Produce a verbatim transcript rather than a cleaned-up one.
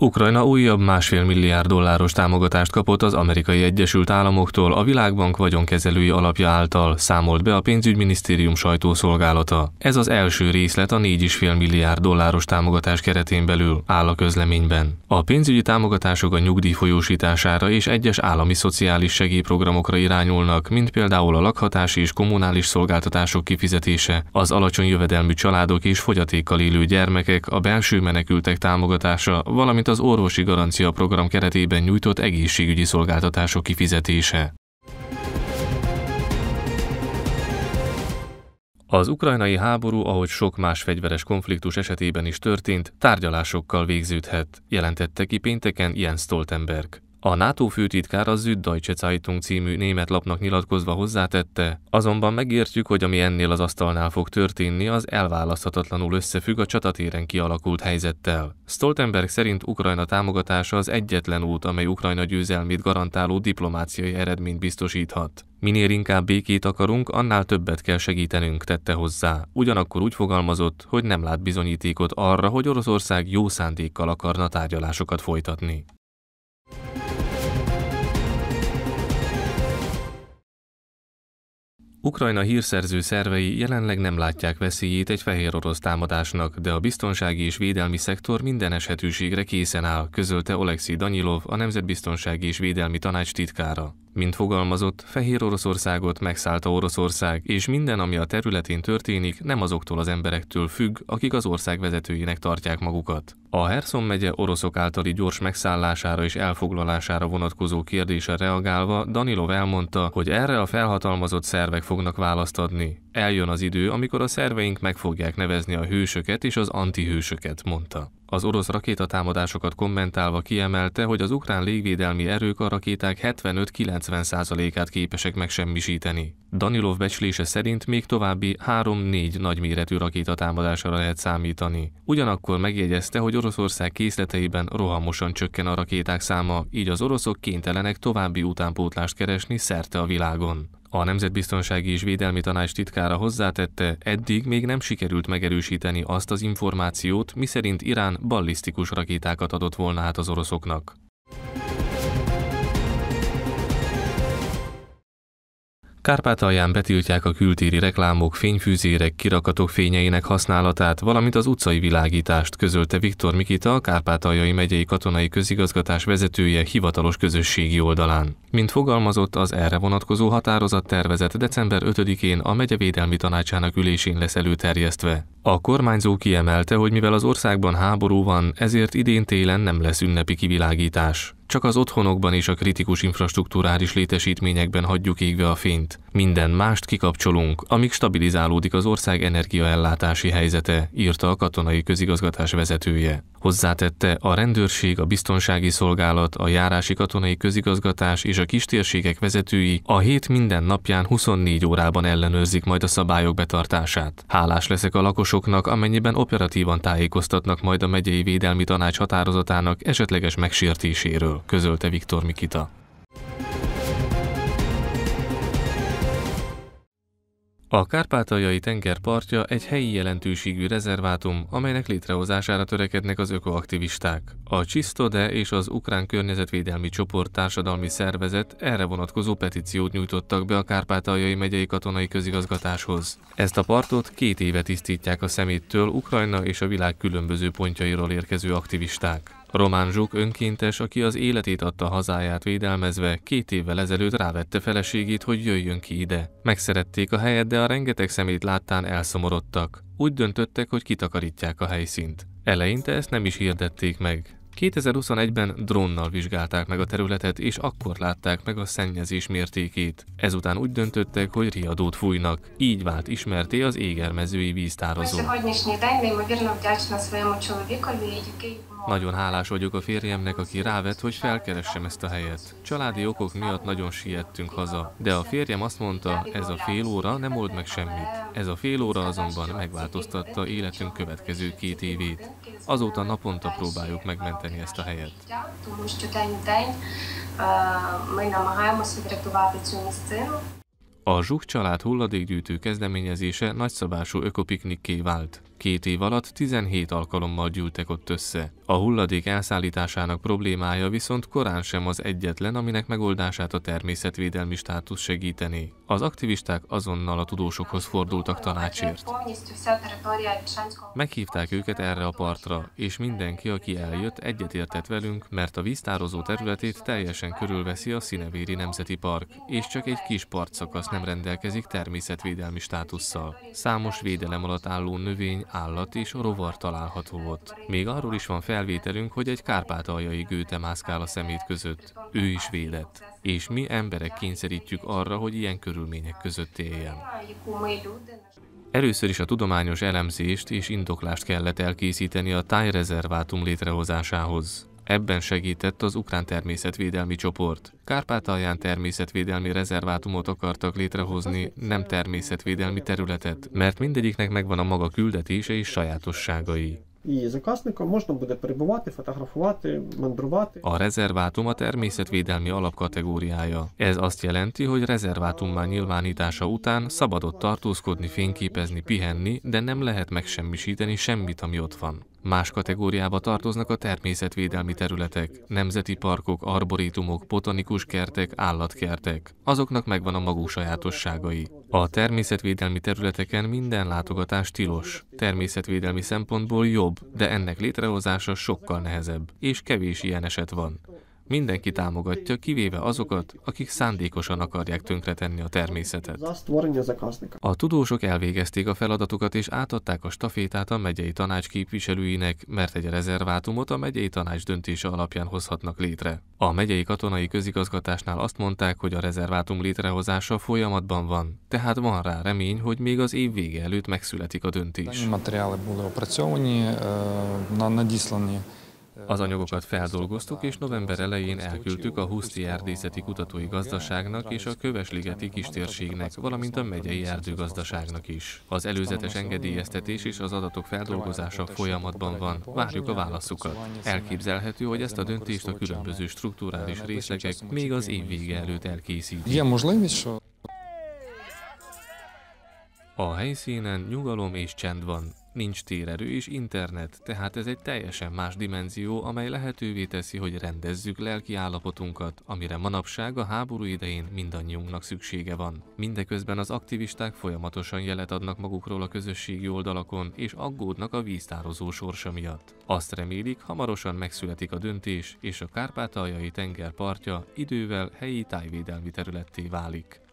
Ukrajna újabb másfél milliárd dolláros támogatást kapott az Amerikai Egyesült Államoktól a Világbank vagyonkezelői alapja által, számolt be a pénzügyminisztérium sajtószolgálata. Ez az első részlet a négy egész öt milliárd dolláros támogatás keretén belül, áll a közleményben. A pénzügyi támogatások a nyugdíj folyósítására és egyes állami szociális segélyprogramokra irányulnak, mint például a lakhatási és kommunális szolgáltatások kifizetése, az alacsony jövedelmű családok és fogyatékkal élő gyermekek, a belső menekültek támogatása, valamint az orvosi garancia program keretében nyújtott egészségügyi szolgáltatások kifizetése. Az ukrajnai háború, ahogy sok más fegyveres konfliktus esetében is történt, tárgyalásokkal végződhet, jelentette ki pénteken Jens Stoltenberg. A NATO főtitkár a Süddeutsche Zeitung című német lapnak nyilatkozva hozzátette, azonban megértjük, hogy ami ennél az asztalnál fog történni, az elválaszthatatlanul összefügg a csatatéren kialakult helyzettel. Stoltenberg szerint Ukrajna támogatása az egyetlen út, amely Ukrajna győzelmét garantáló diplomáciai eredményt biztosíthat. Minél inkább békét akarunk, annál többet kell segítenünk, tette hozzá. Ugyanakkor úgy fogalmazott, hogy nem lát bizonyítékot arra, hogy Oroszország jó szándékkal akarna tárgyalásokat folytatni. Ukrajna hírszerző szervei jelenleg nem látják veszélyét egy fehér orosz támadásnak, de a biztonsági és védelmi szektor minden eshetőségre készen áll, közölte Oleksiy Danilov, a Nemzetbiztonsági és Védelmi Tanács titkára. Mint fogalmazott, Fehér Oroszországot megszállta Oroszország, és minden, ami a területén történik, nem azoktól az emberektől függ, akik az ország vezetőinek tartják magukat. A Herszon megye oroszok általi gyors megszállására és elfoglalására vonatkozó kérdésre reagálva Danilov elmondta, hogy erre a felhatalmazott szervek fognak választ adni. Eljön az idő, amikor a szerveink meg fogják nevezni a hősöket és az antihősöket, mondta. Az orosz rakétatámadásokat kommentálva kiemelte, hogy az ukrán légvédelmi erők a rakéták hetvenöt-kilencven százalékát képesek megsemmisíteni. Danilov becslése szerint még további három-négy nagyméretű rakétatámadásra lehet számítani. Ugyanakkor megjegyezte, hogy Oroszország készleteiben rohamosan csökken a rakéták száma, így az oroszok kénytelenek további utánpótlást keresni szerte a világon. A Nemzetbiztonsági és Védelmi Tanács titkára hozzátette, eddig még nem sikerült megerősíteni azt az információt, miszerint Irán ballisztikus rakétákat adott volna át az oroszoknak. Kárpátalján betiltják a kültéri reklámok, fényfűzérek, kirakatok fényeinek használatát, valamint az utcai világítást, közölte Viktor Mikita, a Kárpátaljai megyei katonai közigazgatás vezetője hivatalos közösségi oldalán. Mint fogalmazott, az erre vonatkozó határozattervezet december ötödikén a megye védelmi tanácsának ülésén lesz előterjesztve. A kormányzó kiemelte, hogy mivel az országban háború van, ezért idén télen nem lesz ünnepi kivilágítás. Csak az otthonokban és a kritikus infrastruktúrális létesítményekben hagyjuk égve a fényt. Minden mást kikapcsolunk, amíg stabilizálódik az ország energiaellátási helyzete, írta a katonai közigazgatás vezetője. Hozzátette, a rendőrség, a biztonsági szolgálat, a járási katonai közigazgatás és a kistérségek vezetői a hét minden napján huszonnégy órában ellenőrzik majd a szabályok betartását. Hálás leszek a lakosoknak, amennyiben operatívan tájékoztatnak majd a megyei védelmi tanács határozatának esetleges megsértéséről, közölte Viktor Mikita. A Kárpátaljai tenger partja egy helyi jelentőségű rezervátum, amelynek létrehozására törekednek az ökoaktivisták. A Csisztode és az Ukrán Környezetvédelmi Csoport társadalmi szervezet erre vonatkozó petíciót nyújtottak be a Kárpátaljai megyei katonai közigazgatáshoz. Ezt a partot két éve tisztítják a szeméttől Ukrajna és a világ különböző pontjairól érkező aktivisták. Román Zsók önkéntes, aki az életét adta hazáját védelmezve, két évvel ezelőtt rávette feleségét, hogy jöjjön ki ide. Megszerették a helyet, de a rengeteg szemét láttán elszomorodtak. Úgy döntöttek, hogy kitakarítják a helyszínt. Eleinte ezt nem is hirdették meg. kétezer-huszonegyben drónnal vizsgálták meg a területet, és akkor látták meg a szennyezés mértékét. Ezután úgy döntöttek, hogy riadót fújnak. Így vált ismerté az égermezői víztározó. Nagyon hálás vagyok a férjemnek, aki rávett, hogy felkeressem ezt a helyet. Családi okok miatt nagyon siettünk haza, de a férjem azt mondta, ez a fél óra nem old meg semmit. Ez a fél óra azonban megváltoztatta életünk következő két évét. Azóta naponta próbáljuk megmenteni ezt a helyet. A Zsuk család hulladékgyűjtő kezdeményezése nagyszabású ökopiknikké vált. Két év alatt tizenhét alkalommal gyűltek ott össze. A hulladék elszállításának problémája viszont korán sem az egyetlen, aminek megoldását a természetvédelmi státusz segítené. Az aktivisták azonnal a tudósokhoz fordultak tanácsért. Meghívták őket erre a partra, és mindenki, aki eljött, egyetértett velünk, mert a víztározó területét teljesen körülveszi a Szinevéri Nemzeti Park, és csak egy kis partszakasz nem rendelkezik természetvédelmi státusszal. Számos védelem alatt álló növény, állat és rovar található ott. Még arról is van felvételünk, hogy egy kárpátaljai gőte mászkál a szemét között. Ő is védett. És mi emberek kényszerítjük arra, hogy ilyen körülmények között éljen. Először is a tudományos elemzést és indoklást kellett elkészíteni a tájrezervátum létrehozásához. Ebben segített az ukrán természetvédelmi csoport. Kárpátalján természetvédelmi rezervátumot akartak létrehozni, nem természetvédelmi területet, mert mindegyiknek megvan a maga küldetése és sajátosságai. A rezervátum a természetvédelmi alapkategóriája. Ez azt jelenti, hogy rezervátummá nyilvánítása után szabad ott tartózkodni, fényképezni, pihenni, de nem lehet megsemmisíteni semmit, ami ott van. Más kategóriába tartoznak a természetvédelmi területek, nemzeti parkok, arborétumok, botanikus kertek, állatkertek. Azoknak megvan a maguk sajátosságai. A természetvédelmi területeken minden látogatás tilos. Természetvédelmi szempontból jobb, de ennek létrehozása sokkal nehezebb, és kevés ilyen eset van. Mindenki támogatja, kivéve azokat, akik szándékosan akarják tönkretenni a természetet. A tudósok elvégezték a feladatukat és átadták a stafétát a megyei tanács képviselőinek, mert egy rezervátumot a megyei tanács döntése alapján hozhatnak létre. A megyei katonai közigazgatásnál azt mondták, hogy a rezervátum létrehozása folyamatban van, tehát van rá remény, hogy még az év vége előtt megszületik a döntés. Az anyagokat feldolgoztuk, és november elején elküldtük a Huszti Erdészeti Kutatói Gazdaságnak és a Kövesligeti Kistérségnek, valamint a megyei erdőgazdaságnak is. Az előzetes engedélyeztetés és az adatok feldolgozása folyamatban van. Várjuk a válaszukat. Elképzelhető, hogy ezt a döntést a különböző strukturális részlegek még az év vége előtt elkészítik. A helyszínen nyugalom és csend van. Nincs térerő és internet, tehát ez egy teljesen más dimenzió, amely lehetővé teszi, hogy rendezzük lelki állapotunkat, amire manapság a háború idején mindannyiunknak szüksége van. Mindeközben az aktivisták folyamatosan jelet adnak magukról a közösségi oldalakon, és aggódnak a víztározó sorsa miatt. Azt remélik, hamarosan megszületik a döntés, és a kárpátaljai tenger partja idővel helyi tájvédelmi területté válik.